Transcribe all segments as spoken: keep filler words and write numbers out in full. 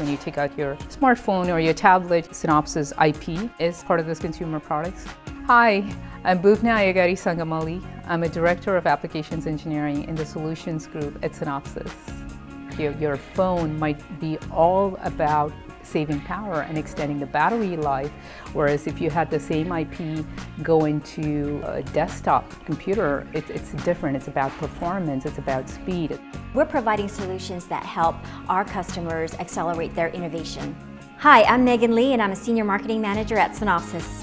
when you take out your smartphone or your tablet. Synopsys I P is part of this consumer products. Hi, I'm Bhuvna Ayagadi Sangamali. I'm a Director of Applications Engineering in the Solutions Group at Synopsys. Your, your phone might be all about saving power and extending the battery life, whereas if you had the same I P go into a desktop computer, it, it's different. It's about performance, it's about speed. We're providing solutions that help our customers accelerate their innovation. Hi, I'm Megan Lee and I'm a Senior Marketing Manager at Synopsys.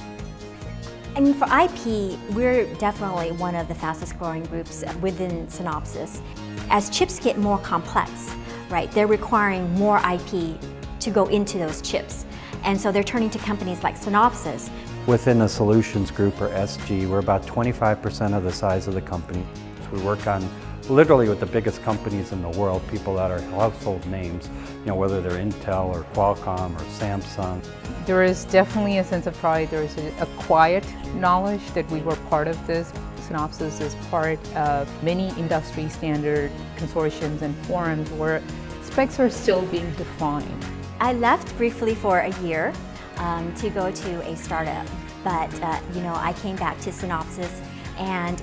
I mean, for I P, we're definitely one of the fastest growing groups within Synopsys. As chips get more complex, right, they're requiring more I P to go into those chips. And so they're turning to companies like Synopsys. Within the Solutions Group, or S G, we're about twenty-five percent of the size of the company. We work on literally with the biggest companies in the world, people that are household names, you know, whether they're Intel or Qualcomm or Samsung. There is definitely a sense of pride. There is a quiet knowledge that we were part of this. Synopsys is part of many industry standard consortiums and forums where specs are still being defined. I left briefly for a year um, to go to a startup, but uh, you know, I came back to Synopsys, and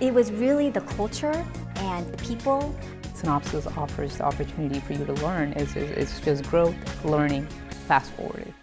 it was really the culture and the people. Synopsys offers the opportunity for you to learn. It's, it's just growth, learning, fast forwarded.